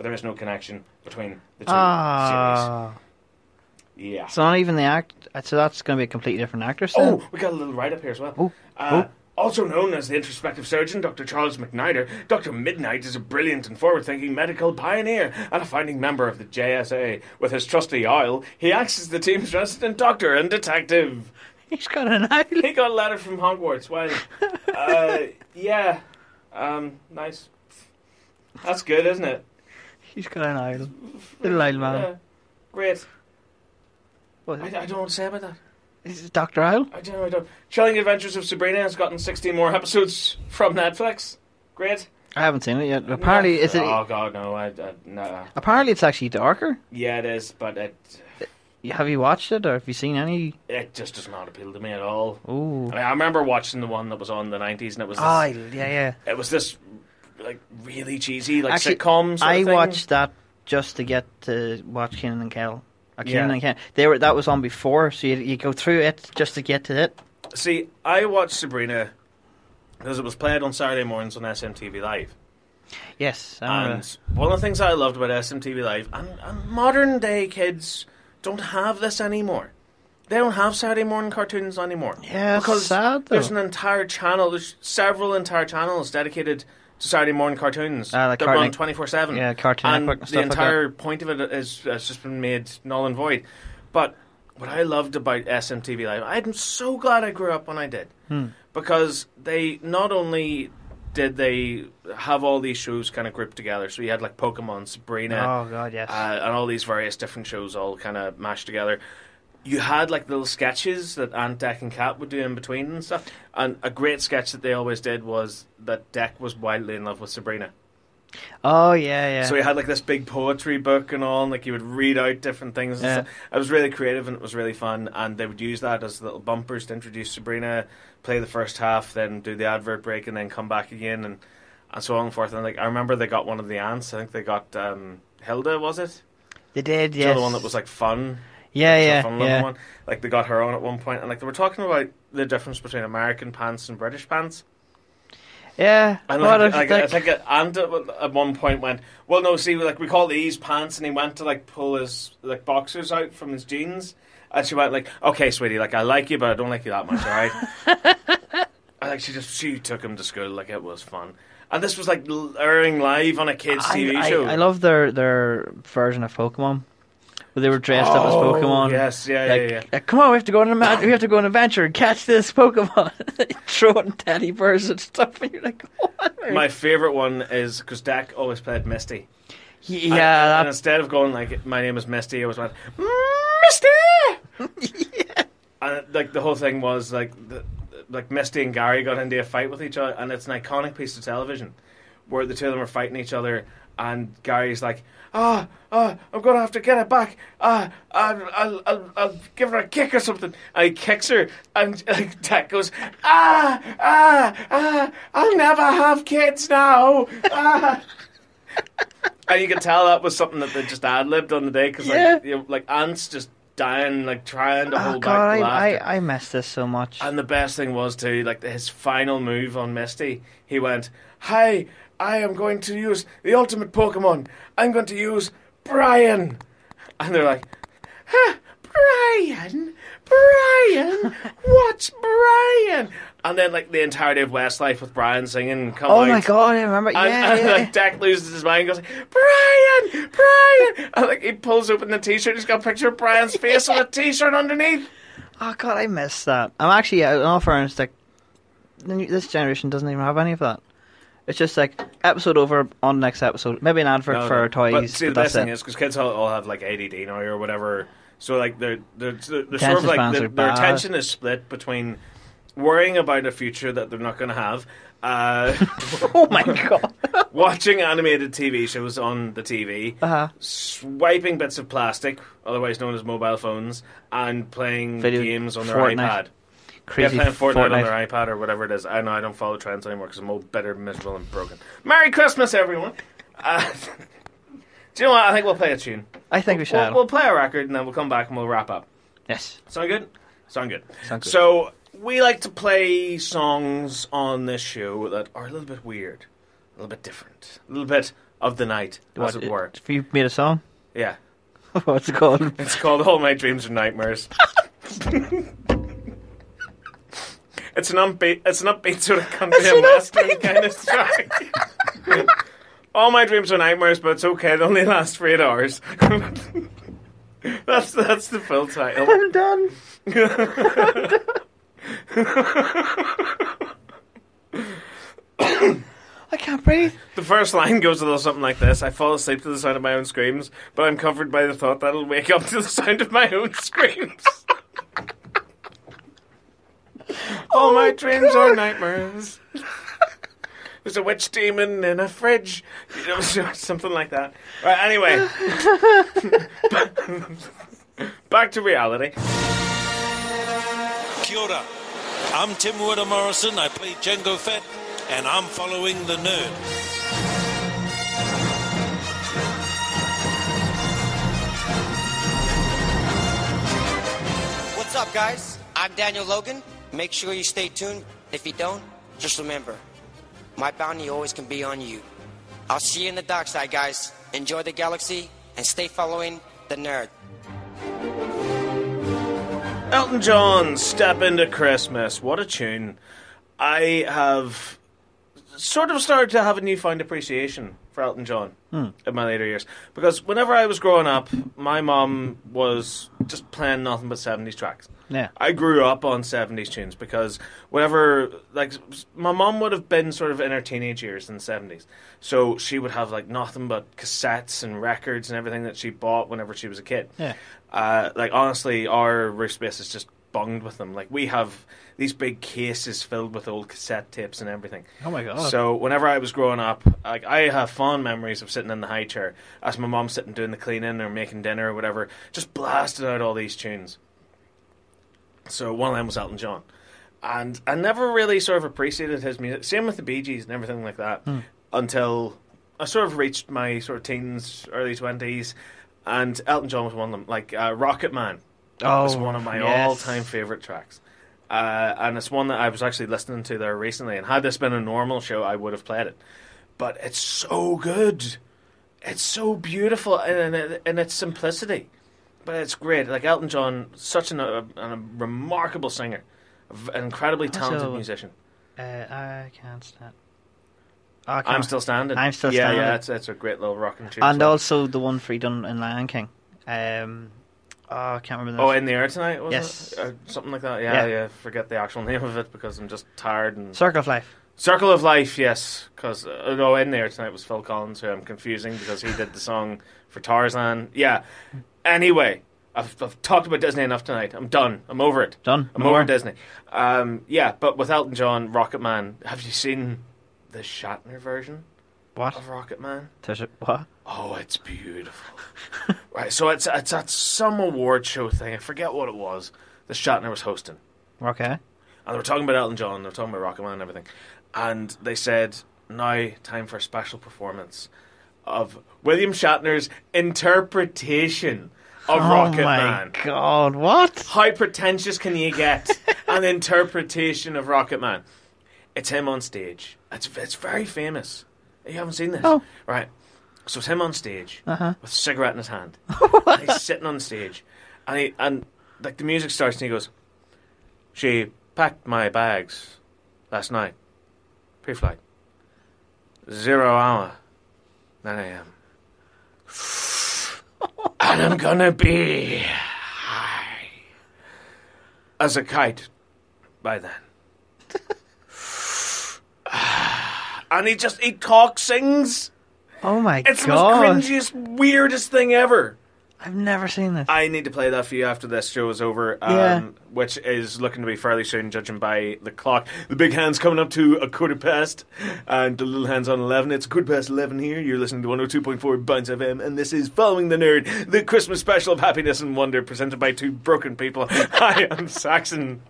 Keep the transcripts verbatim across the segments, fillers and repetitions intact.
but there is no connection between the two uh, series. Yeah. So not even the act. So that's going to be a completely different actress. Then? Oh, we got a little write-up here as well. Oh. Uh, oh. Also known as the introspective surgeon, Doctor Charles McNider, Doctor Midnight is a brilliant and forward-thinking medical pioneer and a founding member of the J S A. With his trusty owl, he acts as the team's resident doctor and detective. He's got an owl. He got a letter from Hogwarts. Well, uh, yeah. Um, nice. That's good, isn't it? He's got an owl. Little owl man. Yeah. Great. What? I, I don't want to say about that. Is it Doctor Owl? I don't know, I don't. Chilling Adventures of Sabrina has gotten sixteen more episodes from Netflix. Great. I haven't seen it yet. Apparently, no. Is it? Oh God, no! I, I no. Apparently, it's actually darker. Yeah, it is. But it, have you watched it, or have you seen any? It just does not appeal to me at all. Ooh. I mean, I remember watching the one that was on the nineties, and it was this, oh yeah, yeah. It was this like really cheesy, like actually, sitcom sort I of thing. Watched that just to get to watch Kenan and Kel. Kenan and Kel. They were that was on before, so you you go through it just to get to it. See, I watched Sabrina because it was played on Saturday mornings on S M T V Live. Yes, I'm and a... one of the things I loved about S M T V Live, and, and modern day kids don't have this anymore. They don't have Saturday morning cartoons anymore. Yeah, because sad, there's an entire channel. There's several entire channels dedicated to Saturday morning cartoons. Uh, like they're run twenty-four seven. Yeah, Cartoon Network and, and stuff. The entire like point of it is, has just been made null and void. But what I loved about S M T V Live, I'm so glad I grew up when I did. Hmm. Because they not only did they have all these shows kind of grouped together, so you had like Pokemon, Sabrina, oh God, yes, uh, and all these various different shows all kind of mashed together. You had like little sketches that Ant Dec and Cat would do in between and stuff. And a great sketch that they always did was that Dec was wildly in love with Sabrina. Oh yeah, yeah. So he had like this big poetry book and all, and like you would read out different things. Yeah. And stuff. It was really creative and it was really fun. And they would use that as little bumpers to introduce Sabrina, play the first half, then do the advert break, and then come back again, and and so on and forth. And like I remember they got one of the ants. I think they got um, Hilda. Was it? They did. Yes. The other one that was like fun. Yeah, yeah, fun yeah. One. Like they got her on at one point, and like they were talking about the difference between American pants and British pants. Yeah, and like, like, think? I think it, and at one point went, well, no, see, like we call these pants, and he went to like pull his like boxers out from his jeans, and she went like, okay, sweetie, like I like you, but I don't like you that much, all right? And like she just she took him to school, like it was fun. And this was like airing live on a kids' T V I, I, show. I love their their version of Pokemon. They were dressed oh, up as Pokemon. Yes, yeah, like, yeah, yeah. Like, come on, we have to go on an ma- we have to go on an adventure and catch this Pokemon. Throwing teddy bears and stuff, and you're like, what? My favourite one is because Dec always played Misty. Yeah, and, that... and instead of going like, my name is Misty, I always went Misty. Yeah. And like the whole thing was like, the, like Misty and Gary got into a fight with each other, and it's an iconic piece of television where the two of them are fighting each other. And Gary's like, ah, oh, ah, oh, I'm going to have to get it back. Ah, oh, I'll, I'll, I'll, I'll give her a kick or something. And he kicks her, and like, Dec goes, ah, ah, ah, I'll never have kids now. Ah. And you can tell that was something that they just ad-libbed on the day, because yeah. like, you know, like Ant's just dying, like trying to oh, hold God, back laughter. I, I, I missed this so much. And the best thing was, too, like his final move on Misty, he went, hi, I am going to use the ultimate Pokemon. I'm going to use Brian. And they're like, huh, Brian? Brian? What's Brian? And then, like, the entirety of Westlife with Brian singing, come oh out. Oh, my God, I remember. And, yeah, and yeah, like, yeah. Dec loses his mind and goes, Brian! Brian! And, like, he pulls open the T-shirt. He's got a picture of Brian's face on a T-shirt underneath. Oh, God, I missed that. I'm actually, in all fairness, like, this generation doesn't even have any of that. It's just like episode over on the next episode. Maybe an advert no, for no. toys. But see, but the best thing it. is because kids all, all have like A D D now or whatever. So like they're they're, they're, they're sort of like the, their attention is split between worrying about a future that they're not going to have. Uh, oh my God! Watching animated T V shows on the T V, uh-huh. swiping bits of plastic, otherwise known as mobile phones, and playing Video, games on their Fortnite. iPad. Crazy yeah, playing Fortnite, Fortnite on their iPad or whatever it is. I know I don't follow trends anymore because I'm all bitter, miserable, and broken. Merry Christmas, everyone! Uh, do you know what? I think we'll play a tune. I think we'll, we should. We'll, we'll play a record and then we'll come back and we'll wrap up. Yes. Sound good? Sound good. Sound good. So, we like to play songs on this show that are a little bit weird, a little bit different, a little bit of the night, as what, it were. If you made a song? Yeah. What's it called? It's called All My Dreams Are Nightmares. It's an upbeat, it's an upbeat sort of country and western kind of song. All my dreams are nightmares, but it's okay. They only last for eight hours. That's that's the full title. I'm done. I can't breathe. The first line goes a little something like this: I fall asleep to the sound of my own screams, but I'm comforted by the thought that I'll wake up to the sound of my own screams. All oh my dreams God. Are nightmares. There's a witch demon in a fridge, you know, something like that. Right, anyway. Back to reality. Kia ora. I'm Tim Witter-Morrison. I play Django Fett, and I'm following the nerd. What's up, guys? I'm Daniel Logan. Make sure you stay tuned. If you don't, just remember, my bounty always can be on you. I'll see you in the dark side, guys. Enjoy the galaxy and stay following the nerd. Elton John, Step Into Christmas. What a tune. I have sort of started to have a newfound appreciation for Elton John hmm. in my later years. Because whenever I was growing up, my mum was just playing nothing but seventies tracks. Yeah. I grew up on seventies tunes because whenever, like, my mum would have been sort of in her teenage years in the seventies. So she would have, like, nothing but cassettes and records and everything that she bought whenever she was a kid. Yeah. Uh, like, honestly, our roof space is just bunged with them. Like, we have these big cases filled with old cassette tapes and everything. Oh my God. So whenever I was growing up, like, I have fond memories of sitting in the high chair as my mum sitting doing the cleaning or making dinner or whatever, just blasting out all these tunes. So one of them was Elton John. And I never really sort of appreciated his music. Same with the Bee Gees and everything like that. Mm. Until I sort of reached my sort of teens, early twenties. And Elton John was one of them. Like uh, Rocket Man oh, was one of my yes. all-time favourite tracks. Uh, and it's one that I was actually listening to there recently. And had this been a normal show, I would have played it. But it's so good. It's so beautiful in, in, in its simplicity. But it's great. Like, Elton John, such an, a, a remarkable singer, an incredibly talented also, musician. Uh, I can't stand. Oh, I can't. I'm still standing. I'm still yeah, standing. Yeah, yeah, it's, it's a great little rocking tune. And well. Also the one for he done in Lion King. Um, oh, I can't remember. The oh, name. In the Air Tonight. Was yes, it? Or something like that. Yeah, yeah, yeah. Forget the actual name of it because I'm just tired and. Circle of Life. Circle of Life, yes, because uh, no, In the Air Tonight was Phil Collins, who I'm confusing because he did the song for Tarzan. Yeah. Anyway, I've, I've talked about Disney enough tonight. I'm done. I'm over it. Done. I'm More. over Disney. Um, yeah, but with Elton John, Rocket Man. Have you seen the Shatner version? What of Rocket Man? Does it, what? Oh, it's beautiful. Right, so it's it's at some award show thing. I forget what it was. The Shatner was hosting. Okay. And they were talking about Elton John. They were talking about Rocket Man and everything. And they said, "Now, time for a special performance of William Shatner's interpretation of oh Rocket Man." Oh my God, what? How pretentious can you get? An interpretation of Rocket Man. It's him on stage. It's it's very famous. You haven't seen this? Oh. Right. So it's him on stage uh-huh. with a cigarette in his hand. He's sitting on stage. And he, and like the music starts and he goes, "She packed my bags last night. Pre-flight. Zero hour. nine a.m. And I'm gonna be high as a kite by then." And he just, he talk sings. Oh my God. It's the most cringiest, weirdest thing ever. I've never seen this. I need to play that for you after this show is over, um, yeah. which is looking to be fairly soon, judging by the clock. The big hand's coming up to a quarter past, and the little hand's on eleven. It's a quarter past eleven here. You're listening to one oh two point four Bounce F M, and this is Following the Nerd, the Christmas special of happiness and wonder, presented by two broken people. I am Saxon.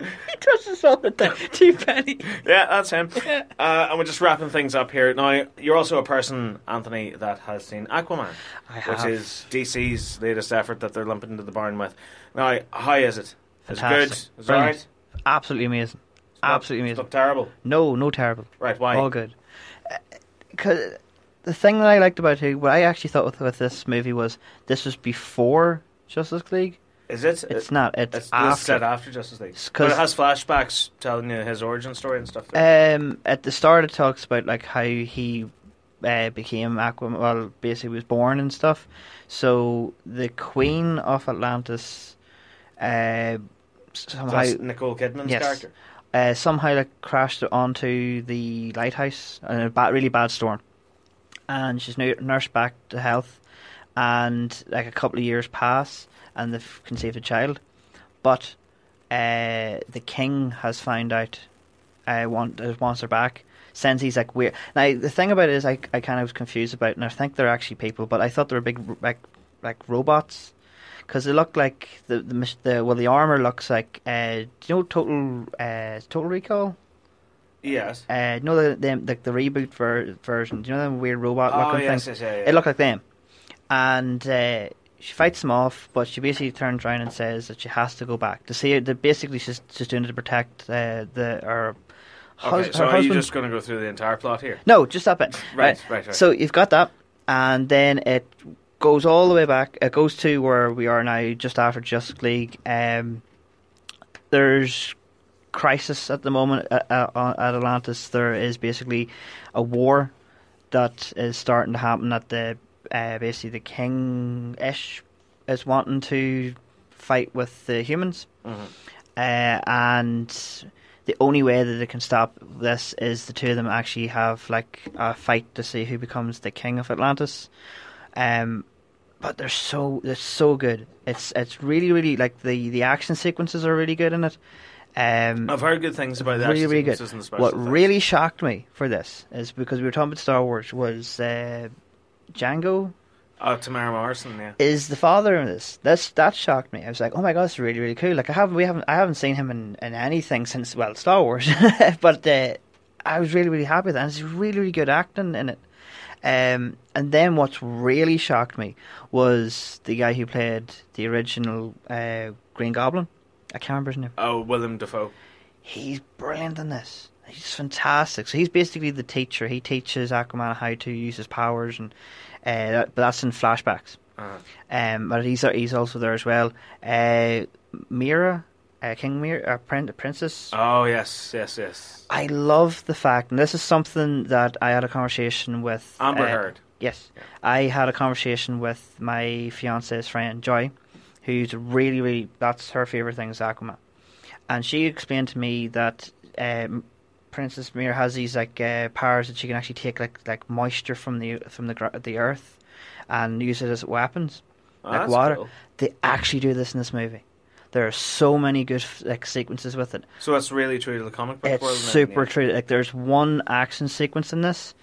He does this all the time. Too Penny. Yeah, that's him. Yeah. Uh, and we're just wrapping things up here. Now, you're also a person, Anthony, that has seen Aquaman. I have. Which is D C's latest effort that they're lumping into the barn with. Now, how is it? Fantastic. Is it good? Is it all right? Absolutely amazing. It's Absolutely not, amazing. It's not terrible? No, no terrible. Right, why? All good. Because uh, the thing that I liked about it, what I actually thought with, with this movie was this was before Justice League. Is it? It's not. It's, it's after. set after Justice League. But it has flashbacks telling you his origin story and stuff. Um, at the start, it talks about like how he uh, became Aquaman. Well, basically, was born and stuff. So the Queen of Atlantis, uh, somehow that's Nicole Kidman's yes, character, uh, somehow like crashed onto the lighthouse in a bad, really bad storm, and she's nursed back to health, and like a couple of years pass. And they've conceived a child, but uh, the king has found out. I uh, want uh, wants her back. Since he's like weird. Now the thing about it is, I I kind of was confused about, and I think they're actually people, but I thought they were big like like robots, because they look like the, the the well the armor looks like uh, do you know Total uh, Total Recall? Yes. Uh, you know the the, the, the reboot ver- version. Do you know them weird robot looking oh, yes, thing? Yes, yes, yes. It looked like them, and. Uh, She fights them off, but she basically turns around and says that she has to go back to see her. That basically she's just doing it to protect uh, the her, hus- okay, so her husband. So are you just going to go through the entire plot here? No, just that bit. right, right, right, right. So you've got that, and then it goes all the way back. It goes to where we are now, just after Justice League. Um, there's crisis at the moment at, at, at Atlantis. There is basically a war that is starting to happen at the. Uh, basically, the king-ish is wanting to fight with the humans, mm-hmm. uh, and the only way that they can stop this is the two of them actually have like a fight to see who becomes the king of Atlantis. Um, but they're so they're so good. It's it's really really like the, the action sequences are really good in it. Um, I've heard good things about that. Really, really good. And the special what effects. Really shocked me for this is because we were talking about Star Wars was. Uh, Django, oh, Tim Witter-Morrison, yeah, is the father in this. That's that shocked me. I was like, oh my god, it's really really cool. Like I haven't we haven't I haven't seen him in, in anything since well Star Wars, but uh, I was really really happy with that. And it's really really good acting in it. Um, and then what's really shocked me was the guy who played the original uh, Green Goblin. I can't remember his name. Oh, Willem Dafoe. He's brilliant in this. He's fantastic. So he's basically the teacher. He teaches Aquaman how to use his powers, and uh, that, but that's in flashbacks. Uh-huh. Um, but he's he's also there as well. Uh, Mira, uh, King Mira, uh, Prin- Princess. Oh yes, yes, yes. I love the fact, and this is something that I had a conversation with Amber uh, Heard. Yes, yeah. I had a conversation with my fiance's friend Joy, who's really, really that's her favorite thing is Aquaman, and she explained to me that. Um, Princess Mir has these like uh, powers that she can actually take like like moisture from the from the the earth and use it as weapons, oh, like water. Cool. They actually do this in this movie. There are so many good like sequences with it. So that's really true to the comic book. It's world, super it? true. Like there's one action sequence in this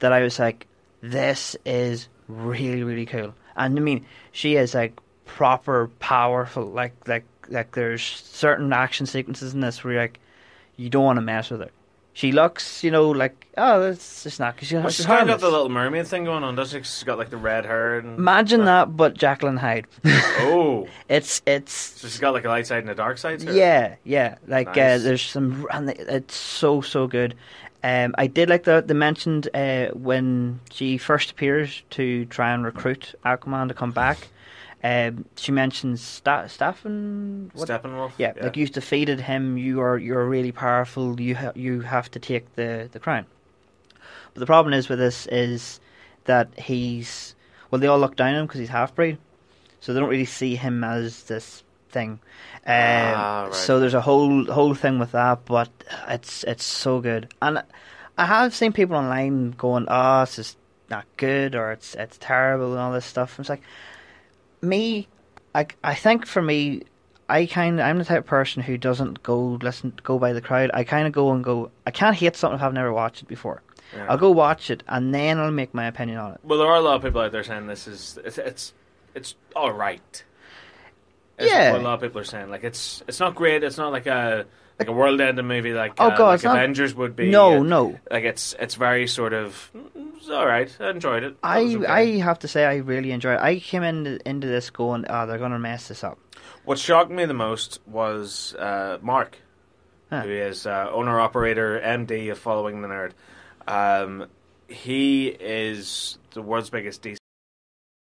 that I was like, this is really really cool. And I mean, she is like proper powerful. Like like like there's certain action sequences in this where you're like, you don't want to mess with it. She looks, you know, like, oh, that's just not... Cause she well, she's kind of got the Little Mermaid thing going on, doesn't she? She's got, like, the red hair and... Imagine uh, that, but Jacqueline Hyde. Oh. It's... it's. So she's got, like, a light side and a dark side? Or? Yeah, yeah. Like, nice. uh, there's some... and it's so, so good. Um, I did like the... They mentioned uh, when she first appears to try and recruit Aquaman to come back, um, she mentions Sta- Staffen, what? Steppenwolf. Yeah, yeah, like you defeated him. You are you're really powerful. You ha- you have to take the, the crown. But the problem is with this is that he's well. They all look down on him because he's half breed, so they don't really see him as this thing. Um, ah, right. So there's a whole whole thing with that, but it's it's so good. And I have seen people online going, "Oh, it's just not good," or "It's it's terrible," and all this stuff. I'm like. Me, I, I think for me, I kind I'm the type of person who doesn't go listen go by the crowd. I kind of go and go. I can't hate something if I've never watched it before. Yeah. I'll go watch it and then I'll make my opinion on it. Well, there are a lot of people out there saying this is it's it's, it's all right. It's yeah, what a lot of people are saying like it's it's not great. It's not like a like a world ending movie like oh uh, god, like Avengers not, would be. No, uh, no, like it's it's very sort of. It's all right. I enjoyed it. I okay. I have to say I really enjoyed it. I came in, into this going, oh, they're going to mess this up. What shocked me the most was uh, Mark, huh. who is uh, owner-operator, M D of Following the Nerd. Um, he is the world's biggest D C